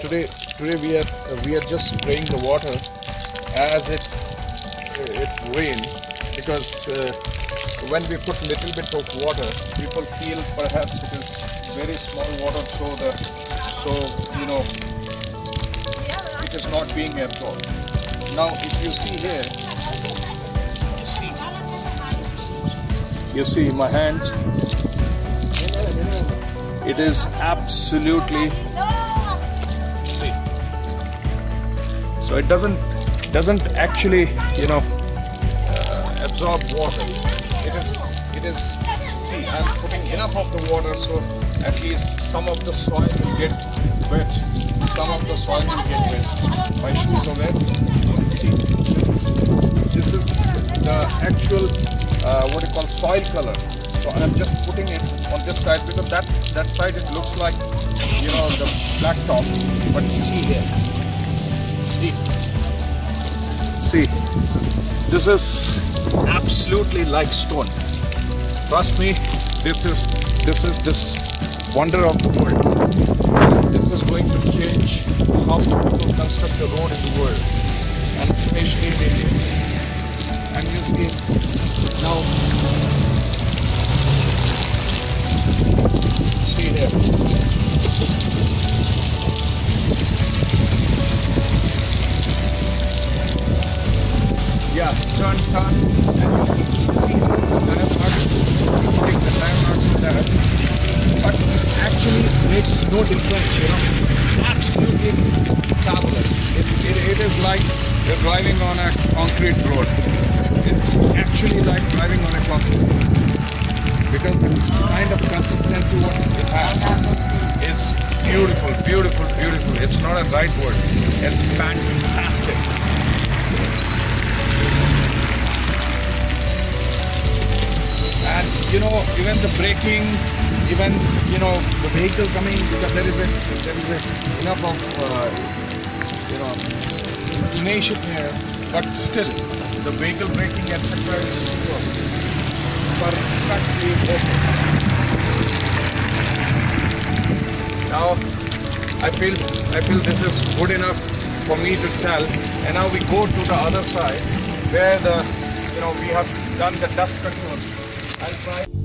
Today we are just spraying the water as it rains, because when we put little bit of water, people feel perhaps it is very small water, so you know it is not being absorbed. Now if you see here, you see my hands, it is absolutely. So it doesn't actually, you know, absorb water. It is. See, I'm putting enough of the water, so at least some of the soil will get wet. Some of the soil will get wet. My shoes are wet. See, this is the actual what you call soil color. So I'm just putting it on this side, because that side it looks like, you know, the black top. But see here. See, this is absolutely like stone. Trust me, this is wonder of the world. This is going to change how people construct the road in the world, and especially in India. And you see now, see here. Yeah, turn, and you see that is not take the time out for that. But it actually makes no difference, you know. Absolutely fabulous. It is like driving on a concrete road. It's actually like driving on a concrete road. Because the kind of consistency what it has is beautiful, beautiful, beautiful. It's not a right word. It's fantastic. And you know, even the braking, even, you know, the vehicle coming, because there is a enough of you know, inclination here, but still the vehicle braking, etc. is perfectly perfect. Now I feel this is good enough for me to tell, and now we go to the other side where the, you know, we have done the dust control. I'll try.